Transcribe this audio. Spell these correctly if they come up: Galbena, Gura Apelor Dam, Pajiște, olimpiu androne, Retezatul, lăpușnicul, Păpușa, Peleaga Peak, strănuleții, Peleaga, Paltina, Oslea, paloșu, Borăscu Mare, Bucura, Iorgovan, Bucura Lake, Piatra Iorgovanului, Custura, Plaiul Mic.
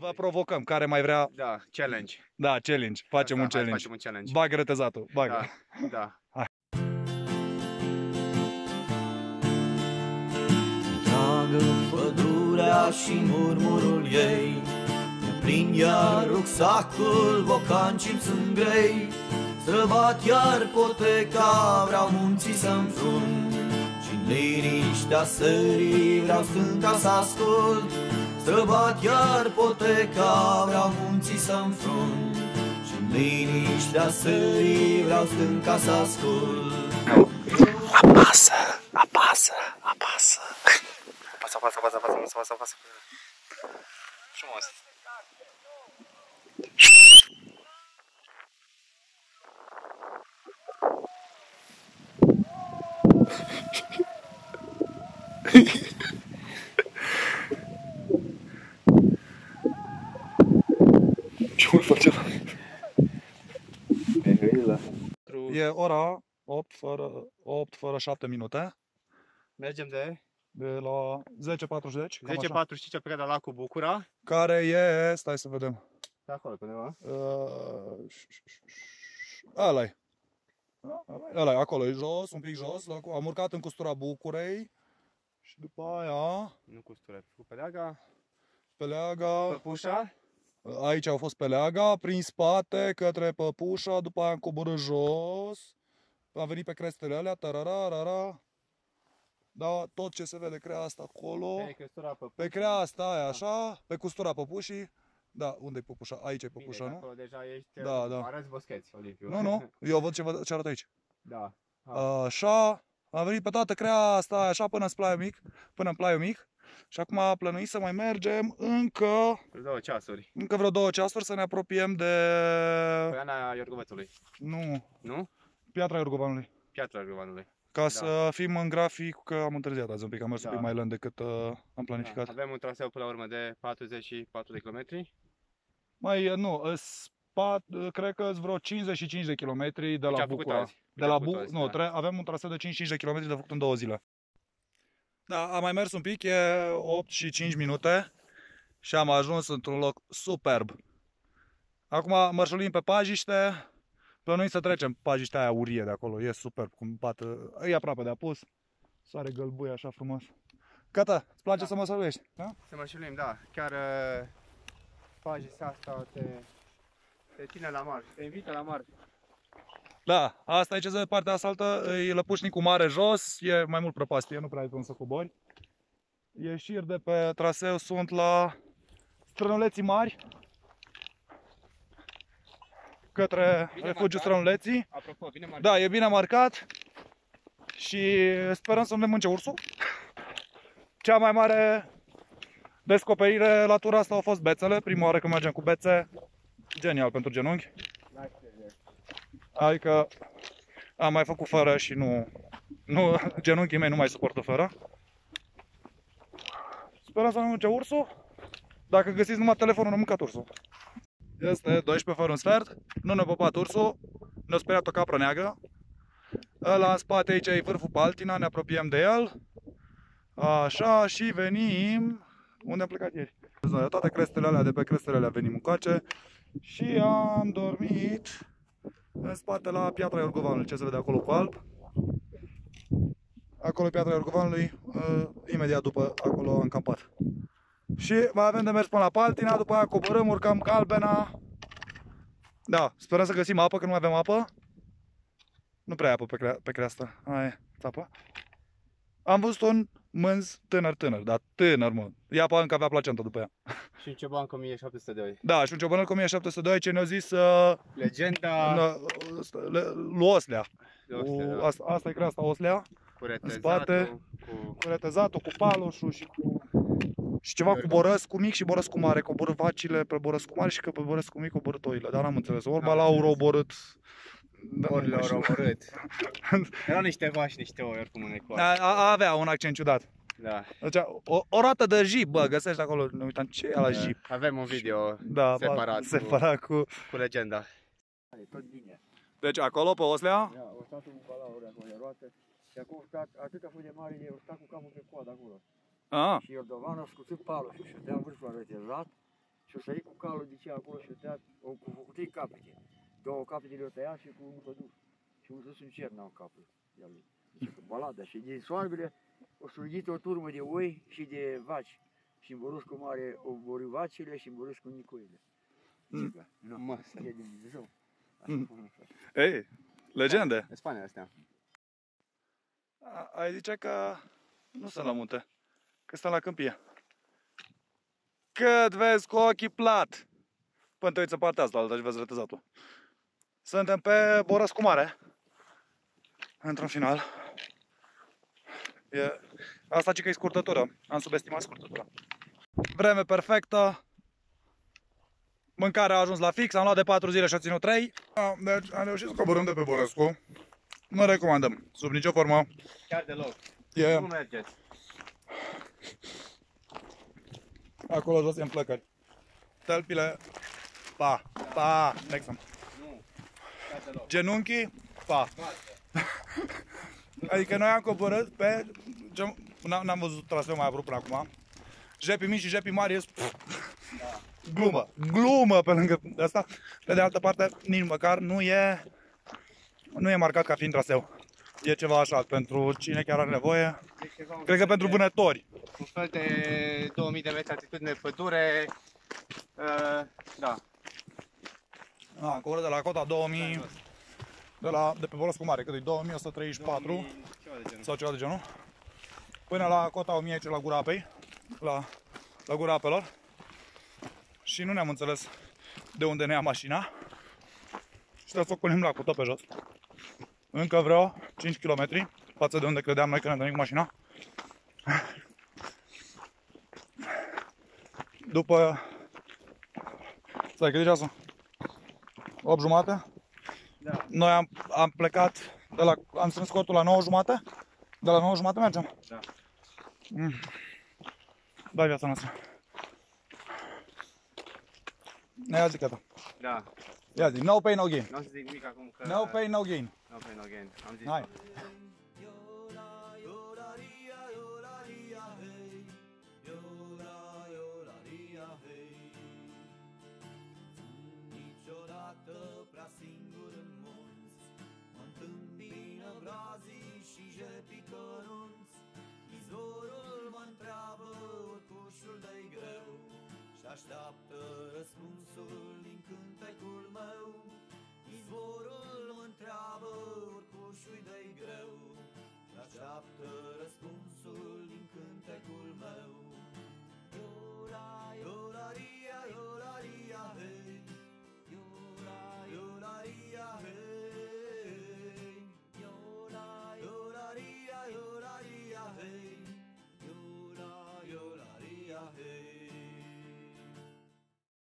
Vă provocăm, care mai vrea... Da, challenge. Da, challenge. Facem un challenge. Facem un challenge. Bag retezatul, bag. Da, da. Hai. Dragă pădurea și murmurul ei, ne prind iar rucsacul, bocancii-mi sunt grei, străbat iar poteca, vreau munții să-mi frun, și-n liniștea sării vreau stânca să ascult, străbat iar poteca, vreau munții să-mi frun, și-n liniștea sării vreau stânca să ascult. Apasă, apasă, apasă. Apasă. Frumos. Ce mult face la mine? E ora 8 fără 7 minute. Mergem de la 10.40. 10.45 pe lacul Bucura. Care e, stai să vedem. De acolo, undeva. Ăla-i. Ăla-i, acolo, e jos, un pic jos. Am urcat în Custura Bucurei. Și după aia... Nu Custura, cu Peleaga. Peleaga. Păpușa. Aici au fost Peleaga, prin spate, către Păpușa. După aia am coborât jos. Am venit pe crestele alea, tarararara. Da, tot ce se vede creasta acolo, pe creasta aia, așa, pe Custura Păpușii. Da, unde-i Păpușa? Aici e Păpușa, nu? Acolo deja ești, da, da. Arăți boscheți, Olimpiu. Nu, nu, eu văd ce arată aici. Da. Ha. Așa, am venit pe toată creasta aia, așa, până în plaiul mic, Și acum plănuim să mai mergem încă... Vreo 2 ceasuri. Încă vreo 2 ceasuri să ne apropiem de... Păiana Iorgovetului. Nu. Nu? Piatra Iorgovanului. Piatra Iorgovanului. Ca să fim în grafic, că am întârziat azi un pic, am mers un pic mai lent decât am planificat. Avem un traseu până la urmă de 44 de kilometri. Mai nu, cred că sunt vreo 55 de kilometri de la Bucura. Avem un traseu de 55 de kilometri de făcut în 2 zile. Da, am mai mers un pic, e 8 și 5 minute. Și am ajuns într-un loc superb. Acum mărșulim pe Pajiște. Plănuim să trecem Pajiște aia urie de acolo, e superb, cum bată, e aproape de apus, soare gălbuie așa frumos. Cata, îți place să mă săruiești? Da? Să mărșulim, da, chiar Pajiștea asta te ține la mare, te invită la mare. Da, asta e ce de partea asfaltă, e Lăpușnicul Mare jos, e mai mult prăpastie, nu prea ai cum să cobori. Ieșiri de pe traseu sunt la Strănuleții Mari, către refugiul Strănuleții. Apropo, bine marcat. Da, e bine marcat. Și sperăm să nu ne mânce ursul. Cea mai mare descoperire la tura asta au fost bețele. Prima oară când mergem cu bețe. Genial pentru genunchi. Adică am mai făcut fără și nu genunchii mei nu mai suportă fără. Sperăm să nu ne mânce ursul. Dacă găsiți numai telefonul, nu mâncați ursul. Este 12 fără un sfert. Nu ne-a păpat ursul. Ne-a speriat o capră neagră. Ăla în spate aici e vârful Paltina. Ne apropiem de el. Așa, și venim. Unde am plecat ieri? Toate crestele alea, de pe crestele alea venim în coace. Și am dormit în spate la Piatra Iorgovanului. Ce se vede acolo cu alb. Acolo e Piatra Iorgovanului. Imediat după acolo am campat. Și mai avem de mers până la Paltina, după aia coborâm, urcăm Galbena. Da, sperăm să găsim apă, că nu mai avem apă. Nu prea e apă pe creastă. Aia e, țapă. Am văzut un mânz tânăr, dar tânăr, mă. Ia apă încă avea placenta după ea. Și un cioban cu 1702. Da, și un ciobanel cu 1702, ce ne-a zis... Legenda... Lui Oslea. Asta e creasta Oslea. Cu retezatul, în spate, cu retezatul, cu paloșu și cu... Și ceva cu Borăscu mic și Borăscu mare, coborât vacile pe Borăscu mare și că pe Borăscu mic coborât oile, dar n-am înțeles. Orba l-au roborât. Orba l-au roborât. Erau niște vaci, niște oi, oricum în ecoare. Avea un accent ciudat. Da. Deci, o rată de jip, bă, găsești acolo, ne uitam, ce e la jip? Avem un video separat cu legenda. Tot bine. Deci acolo, pe Oslea? Da, urcatul cu balaure acolo, roate. Și acum urcat, atât a fost de mare, e urcat cu capul pe coadă acolo. Și Iorgovan a scuțit palul și ședea în vârful la retezat și o sări cu calul de ce acolo și o tăiat, cu trei capete. Două capete le-o tăiat și cu un păduf. Și un sus în cer n-au capul de-a lui. Deci cu balada și din soarbele o surghit o turmă de oi și de vaci. Și în Borăscu Mare o bori vacile și în Borăscu nicoile. Zică, nu, e din Dumnezeu. Ei, legendă! În Spania astea. Ai zicea că nu sunt la munte, că stăm la câmpie. Cât vezi cu ochii plat! Până te uiți în partea asta, altă și vezi Retezatul. Suntem pe Borăscu Mare. Într-un final. E... Asta ci că e scurtătură. Am subestimat scurtătura. Vreme perfectă. Mâncarea a ajuns la fix. Am luat de 4 zile și a ținut 3. Deci am reușit să coborâm de pe Borăscu. Nu recomandăm. Sub nicio formă. Chiar deloc. Nu mergeți. Acolo jos e în plăcări. Tălpile. Pa. Pa. Nexam. Nu. Chiar deloc. Genunchii. Pa. Adică noi am coborât pe... N-am văzut traseul mai abrupt până acum. Jepii mici și jepii mari ies... Da. Glumă. Glumă pe lângă asta. Pe de altă parte, nici măcar nu e marcat ca fiind traseu. E ceva așa, pentru cine chiar are nevoie. Cred că pentru vânători. Un fel de 2000 de metri altitudine pădure. Da. Coborât de la cota 2000... De pe Borăscu Mare, cât e 2134 sau ceva de genul, până la cota 1000 aici, la gura apei, la gura apelor, și nu ne-am înțeles de unde ne ia mașina și trebuie să o culim la cută pe jos. Încă vreo 5 km față de unde credeam noi că ne întâlnim cu mașina. După, stai că e ceasul, 8:30. Da. Noi am plecat de la, am strâns cortul la 9:30. De la 9:30 mergem. Da. Da, viața noastră. Ne-ai azi ta. Da. Ia zi, no pain, no gain. Nu o să zic nimic acum că... No pain, no gain. No pain, no gain. Am zis. Hai. Așteaptă răspunsul din cântecul meu. Izvorul mă-ntreabă, urcușul de-i greu. Așteaptă răspunsul din cântecul meu.